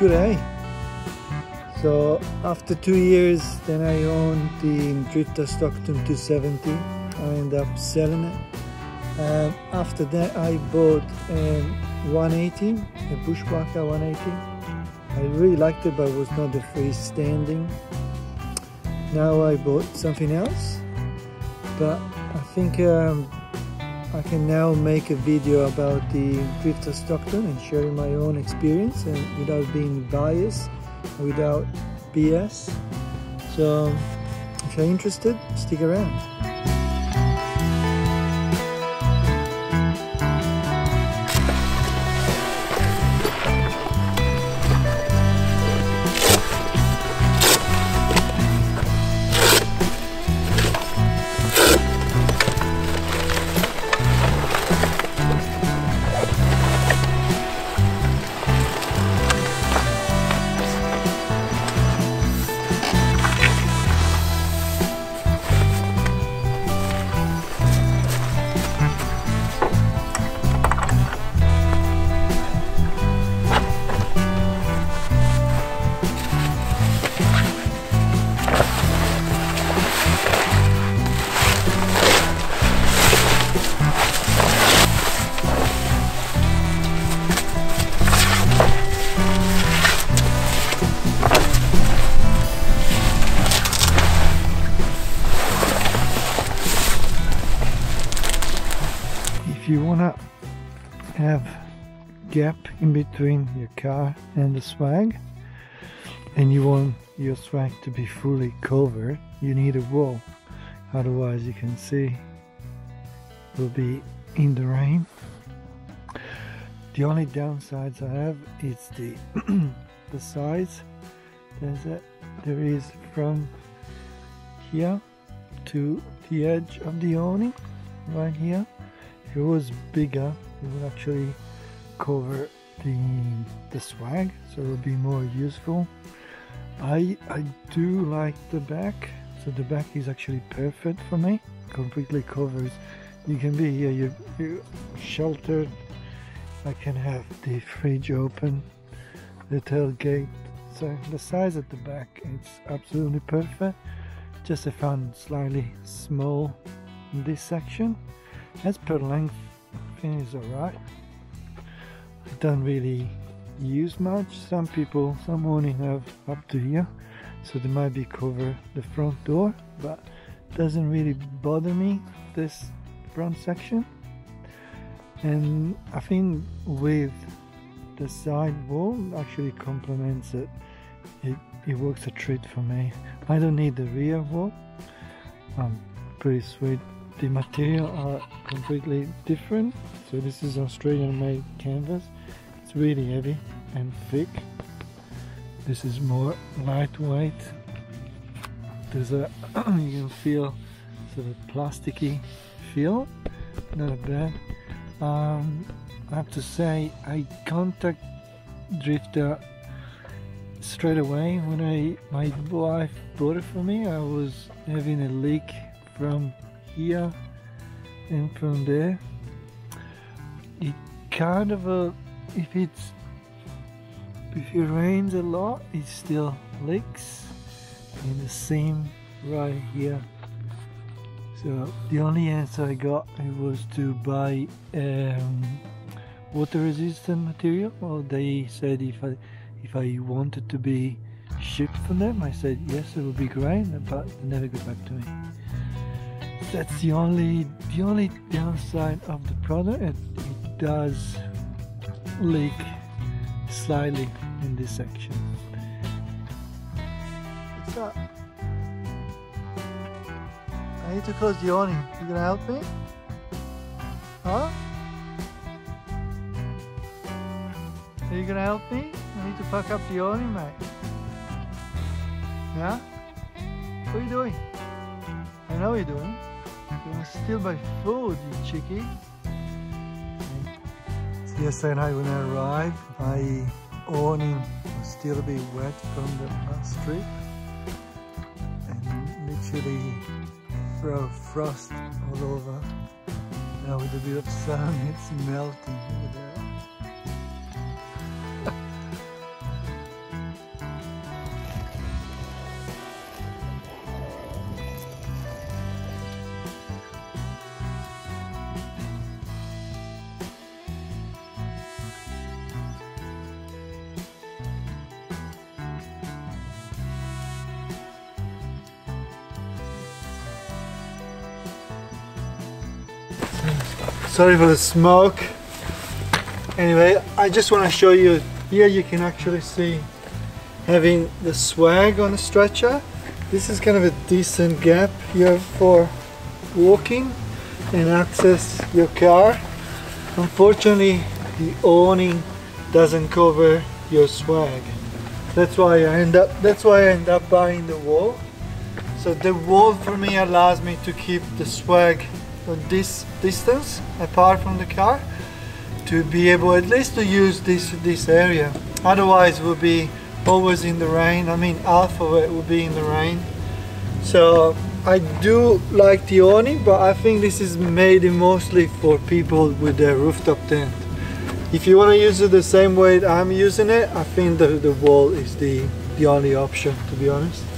good, eh? So after 2 years, then I owned the Drifta Stockton 270. I ended up selling it. After that, I bought a 180, a Bushwacker 180. I really liked it, but it was not the freestanding. Now I bought something else, but I think I can now make a video about the Drifta Stockton and sharing my own experience, and without being biased, without BS. So if you're interested, stick around. If you want to have gap in between your car and the swag, and you want your swag to be fully covered, you need a wall. Otherwise, you can see will be in the rain. The only downsides I have is the size. There is from here to the edge of the awning right here. If it was bigger, it would actually cover the swag, so it would be more useful. I do like the back, so the back is actually perfect for me. Completely covers. You can be here, you're sheltered. I can have the fridge open, the tailgate. So the size at the back, it's absolutely perfect. Just I found slightly small in this section. As per length, I think it's alright. I don't really use much. Some only have up to here, so they might be cover the front door, but it doesn't really bother me, this front section. And I think with the side wall actually complements it. It works a treat for me. I don't need the rear wall. I'm pretty sweet. The material are completely different. So this is Australian made canvas. It's really heavy and thick. This is more lightweight. There's a you can feel sort of plasticky feel. Not bad. I have to say I contact Drifta straight away when my wife bought it for me. I was having a leak from here and from there. It kind of if it rains a lot, it still leaks, and the seam right here. So the only answer I got was to buy water resistant material. Well, they said if I wanted to be shipped from them, I said yes, it would be great, but they never got back to me. That's the only downside of the product. It does leak slightly in this section. What's up? I need to close the awning. You gonna help me? Huh? Are you gonna help me? I need to pack up the awning, mate. Yeah? What are you doing? I know you're doing. You want to steal my food, you cheeky. Yesterday night when I arrived, my awning was still a bit wet from the last trip, and literally throw frost all over. Now with a bit of sun, it's melting. Look at that. Sorry for the smoke. Anyway, I just want to show you, here you can actually see having the swag on the stretcher. This is kind of a decent gap here for walking and access your car. Unfortunately, the awning doesn't cover your swag. That's why I end up buying the wall. So the wall for me allows me to keep the swag on this distance apart from the car, to be able at least to use this area. Otherwise, we'll be always in the rain. I mean, half of it will be in the rain. So I do like the awning, but I think this is made mostly for people with their rooftop tent. If you want to use it the same way I'm using it, I think the wall is the only option, to be honest.